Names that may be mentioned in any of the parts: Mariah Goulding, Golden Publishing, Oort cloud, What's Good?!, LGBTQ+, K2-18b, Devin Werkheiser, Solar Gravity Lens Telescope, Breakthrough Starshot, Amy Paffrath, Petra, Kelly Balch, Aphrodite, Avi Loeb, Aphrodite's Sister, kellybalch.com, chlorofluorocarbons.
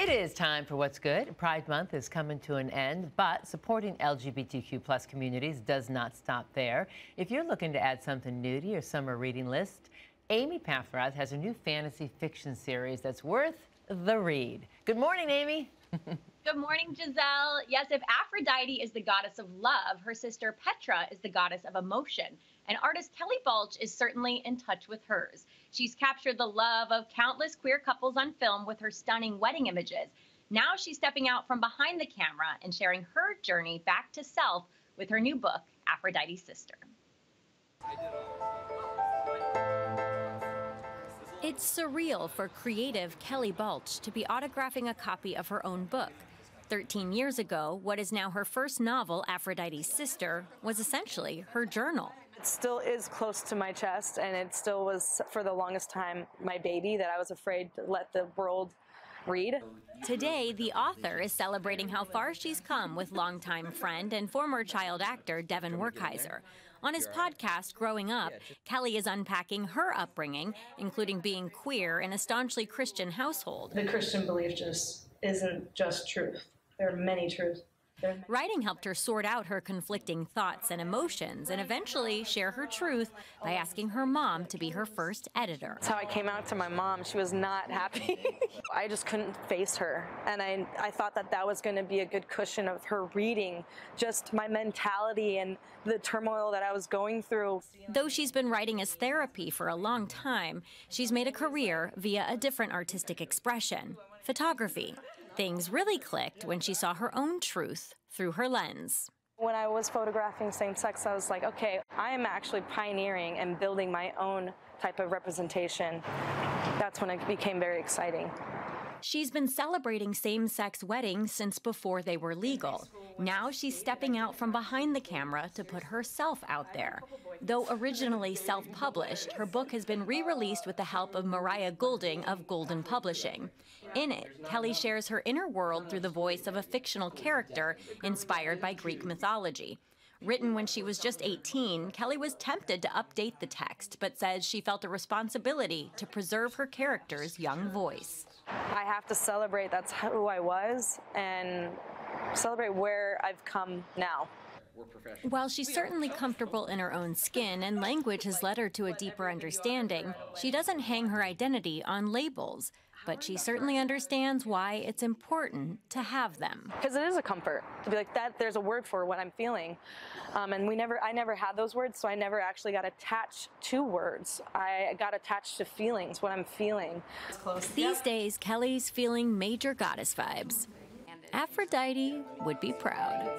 It is time for What's Good. Pride Month is coming to an end, but supporting LGBTQ+ communities does not stop there. If you're looking to add something new to your summer reading list, Amy Paffrath has a new fantasy fiction series that's worth the read. Good morning, Amy. Good morning, Giselle. Yes, if Aphrodite is the goddess of love, her sister Petra is the goddess of emotion. And artist Kelly Balch is certainly in touch with hers. She's captured the love of countless queer couples on film with her stunning wedding images. Now she's stepping out from behind the camera and sharing her journey back to self with her new book, Aphrodite's Sister. It's surreal for creative Kelly Balch to be autographing a copy of her own book. 13 years ago, what is now her first novel, Aphrodite's Sister, was essentially her journal. It still is close to my chest, and it still was, for the longest time, my baby that I was afraid to let the world read. Today, the author is celebrating how far she's come with longtime friend and former child actor Devin Werkheiser. On his podcast, Growing Up, Kelly is unpacking her upbringing, including being queer in a staunchly Christian household. The Christian belief just isn't just truth. There are many truths. Writing helped her sort out her conflicting thoughts and emotions and eventually share her truth by asking her mom to be her first editor. That's how I came out to my mom. She was not happy. I just couldn't face her. And I thought that that was going to be a good cushion of her reading, just my mentality and the turmoil that I was going through. Though she's been writing as therapy for a long time, she's made a career via a different artistic expression, photography. Things really clicked when she saw her own truth through her lens. When I was photographing same-sex, I was like, okay, I am actually pioneering and building my own type of representation. That's when it became very exciting. She's been celebrating same-sex weddings since before they were legal. Now she's stepping out from behind the camera to put herself out there. Though originally self-published, her book has been re-released with the help of Mariah Goulding of Golden Publishing. In it, Kelly shares her inner world through the voice of a fictional character inspired by Greek mythology. Written when she was just 18, Kelly was tempted to update the text, but says she felt a responsibility to preserve her character's young voice. I have to celebrate that's who I was and celebrate where I've come now. While she's certainly comfortable in her own skin and language has led her to a deeper understanding, she doesn't hang her identity on labels, but she certainly understands why it's important to have them. Because it is a comfort to be like that. There's a word for what I'm feeling, and I never had those words, so I never actually got attached to words. I got attached to feelings, what I'm feeling. These days, Kelly's feeling major goddess vibes. Aphrodite would be proud.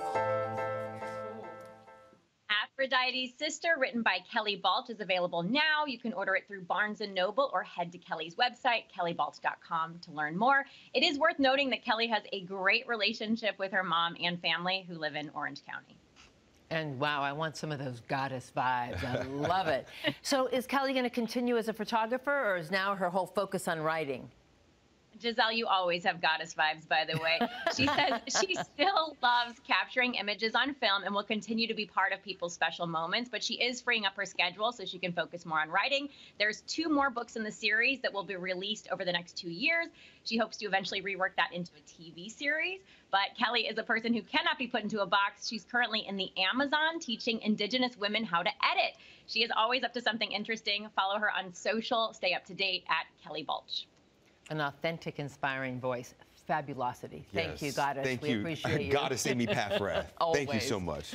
Aphrodite's Sister, written by Kelly Balch, is available now. You can order it through Barnes & Noble or head to Kelly's website, kellybalch.com, to learn more. It is worth noting that Kelly has a great relationship with her mom and family who live in Orange County. And wow, I want some of those goddess vibes. I love it. So is Kelly going to continue as a photographer, or is now her whole focus on writing? Giselle, you always have goddess vibes, by the way. She says she still loves capturing images on film and will continue to be part of people's special moments, but she is freeing up her schedule so she can focus more on writing. There's 2 more books in the series that will be released over the next 2 years. She hopes to eventually rework that into a TV series, but Kelly is a person who cannot be put into a box. She's currently in the Amazon teaching Indigenous women how to edit. She is always up to something interesting. Follow her on social. Stay up to date at Kelly Balch. An authentic, inspiring voice. Fabulosity. Thank you, Goddess. We appreciate you. Goddess Amy Paffrath. Thank you so much.